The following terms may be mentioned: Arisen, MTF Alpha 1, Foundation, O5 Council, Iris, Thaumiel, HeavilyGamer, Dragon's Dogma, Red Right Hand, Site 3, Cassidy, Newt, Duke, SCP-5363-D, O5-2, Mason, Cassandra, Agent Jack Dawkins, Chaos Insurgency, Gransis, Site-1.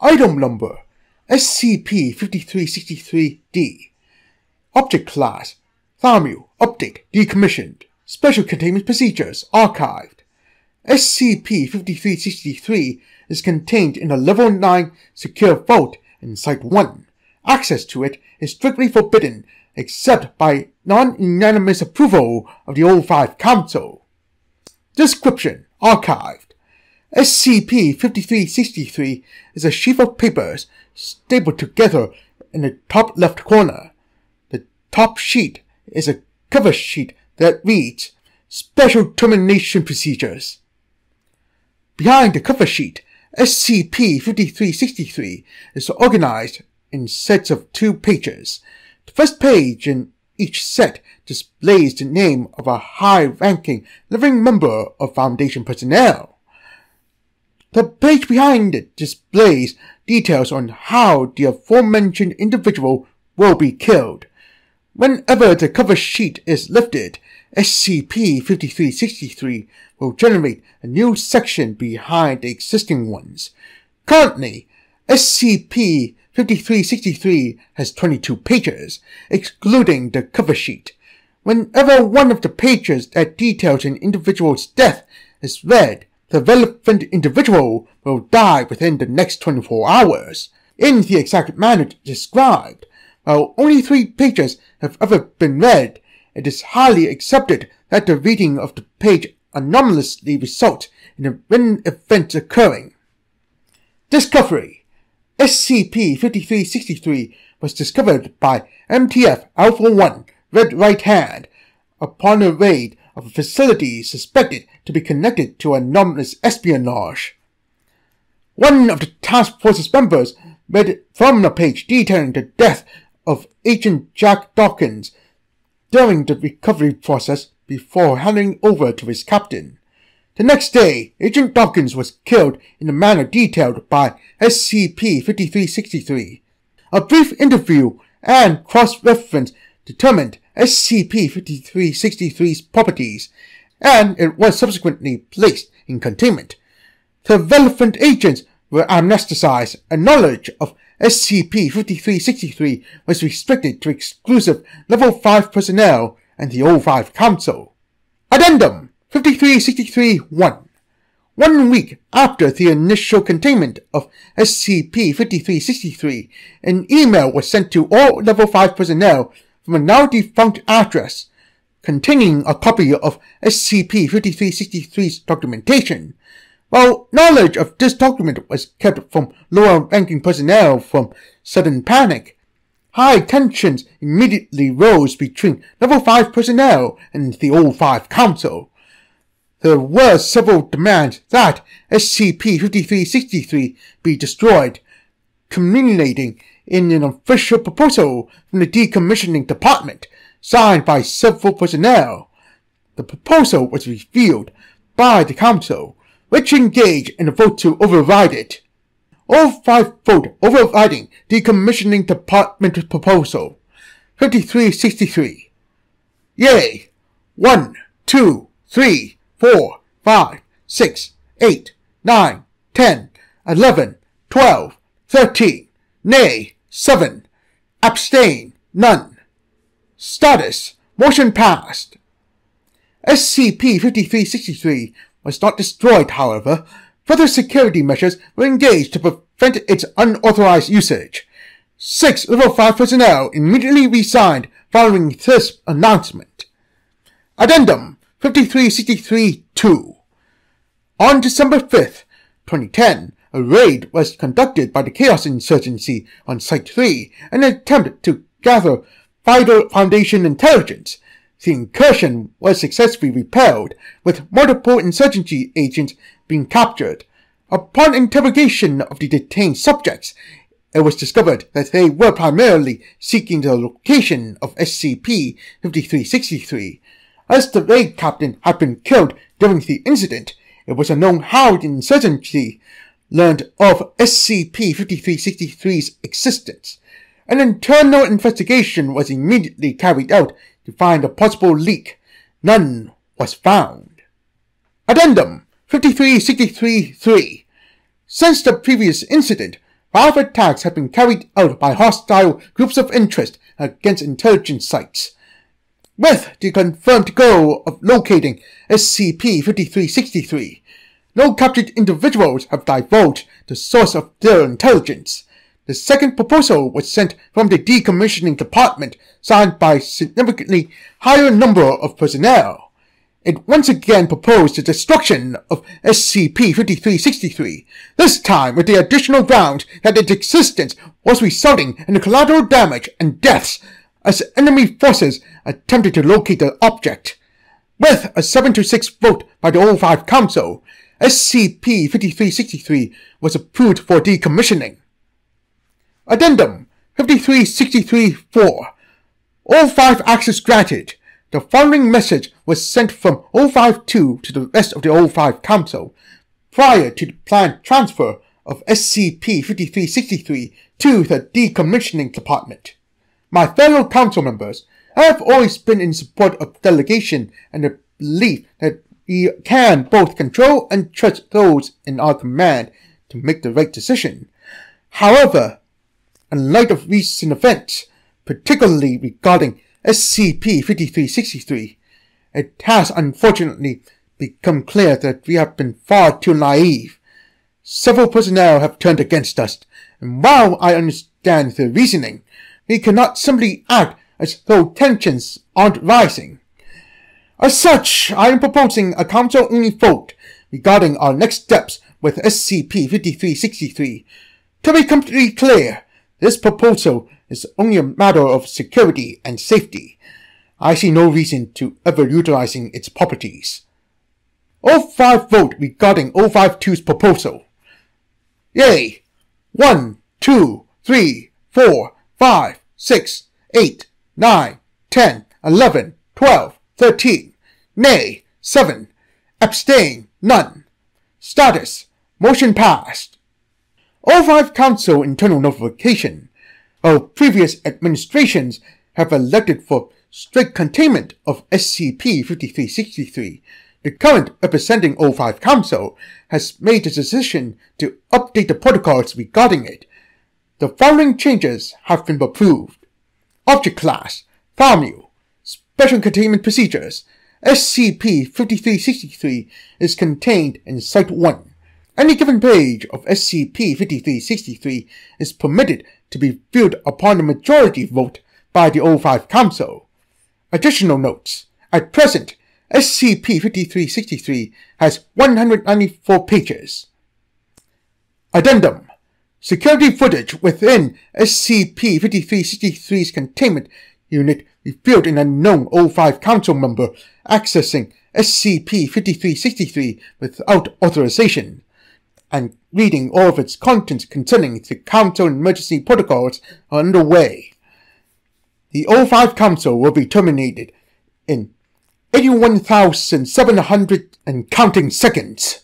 Item number SCP-5363-D. Object class Thaumiel. Update decommissioned. Special containment procedures archived. SCP-5363 is contained in a Level 9 secure vault in Site-1. Access to it is strictly forbidden except by non-unanimous approval of the O5 Council. Description archived. SCP-5363 is a sheaf of papers stapled together in the top left corner. The top sheet is a cover sheet that reads, Special Termination Procedures. Behind the cover sheet, SCP-5363 is organized in sets of 2 pages. The first page in each set displays the name of a high-ranking living member of Foundation personnel. The page behind it displays details on how the aforementioned individual will be killed. Whenever the cover sheet is lifted, SCP-5363 will generate a new section behind the existing ones. Currently, SCP-5363 has 22 pages, excluding the cover sheet. Whenever one of the pages that details an individual's death is read, the relevant individual will die within the next 24 hours, in the exact manner described. While only 3 pages have ever been read, it is highly accepted that the reading of the page anomalously results in a random event occurring. Discovery. SCP-5363 was discovered by MTF Alpha 1, Red Right Hand, upon a raid of a facility suspected to be connected to anomalous espionage. One of the task force's members read from the page detailing the death of Agent Jack Dawkins during the recovery process before handing over to his captain. The next day, Agent Dawkins was killed in the manner detailed by SCP-5363. A brief interview and cross-reference determined SCP-5363's properties, and it was subsequently placed in containment. The relevant agents were amnesticized, and knowledge of SCP-5363 was restricted to exclusive Level 5 personnel and the O5 Council. Addendum 5363-1. 1 week after the initial containment of SCP-5363, an email was sent to all Level 5 personnel from a now-defunct address containing a copy of SCP-5363's documentation. While knowledge of this document was kept from lower-ranking personnel from sudden panic, high tensions immediately rose between Level 5 personnel and the O5 Council. There were several demands that SCP-5363 be destroyed, culminating in an official proposal from the decommissioning department, signed by several personnel. The proposal was reviewed by the Council, which engaged in a vote to override it. O5 vote overriding decommissioning department proposal. 5363. Yay! 1, 2, 3, 4, 5, 6, 8, 9, 10, 11, 12, 13. Nay, 7. Abstain, none. Status, motion passed. SCP-5363 was not destroyed, however. Further security measures were engaged to prevent its unauthorized usage. 6 Level 5 personnel immediately resigned following this announcement. Addendum 5363-2. On December 5th, 2010, a raid was conducted by the Chaos Insurgency on Site 3 in an attempt to gather vital Foundation intelligence. The incursion was successfully repelled, with multiple insurgency agents being captured. Upon interrogation of the detained subjects, it was discovered that they were primarily seeking the location of SCP-5363. As the raid captain had been killed during the incident, it was unknown how the insurgency learned of SCP-5363's existence. An internal investigation was immediately carried out to find a possible leak. None was found. Addendum 5363-3. Since the previous incident, Live attacks have been carried out by hostile groups of interest against intelligence sites, with the confirmed goal of locating SCP-5363. No captured individuals have divulged the source of their intelligence. The second proposal was sent from the decommissioning department, signed by a significantly higher number of personnel. It once again proposed the destruction of SCP-5363, this time with the additional ground that its existence was resulting in collateral damage and deaths as enemy forces attempted to locate the object. With a 7-6 vote by the O5 Council, SCP-5363 was approved for decommissioning. Addendum 5363-4. O5 access granted. The following message was sent from O5-2 to the rest of the O5 Council prior to the planned transfer of SCP-5363 to the decommissioning department. My fellow council members, I have always been in support of delegation and the belief that we can both control and trust those in our command to make the right decision. However, in light of recent events, particularly regarding SCP-5363, it has unfortunately become clear that we have been far too naive. Several personnel have turned against us, and while I understand their reasoning, we cannot simply act as though tensions aren't rising. As such, I am proposing a council-only vote regarding our next steps with SCP-5363. To be completely clear, this proposal is only a matter of security and safety. I see no reason to ever utilizing its properties. O5 vote regarding O5-2's proposal. Yay! 1, 2, 3, 4, 5, 6, 8, 9, 10, 11, 12, 13. Nay, 7. Abstain, none. Status, motion passed. O5 Council internal notification. Our previous administrations have elected for strict containment of SCP-5363. The current representing O5 Council has made the decision to update the protocols regarding it. The following changes have been approved. Object Class, Thaumiel. Special Containment Procedures. SCP-5363 is contained in Site-1. Any given page of SCP-5363 is permitted to be viewed upon a majority vote by the O5 Council. Additional notes. At present, SCP-5363 has 194 pages. Addendum. Security footage within SCP-5363's containment unit revealed an unknown O5 Council member accessing SCP-5363 without authorization and reading all of its contents concerning the Council emergency protocols are underway. The O5 Council will be terminated in 81,700 and counting seconds.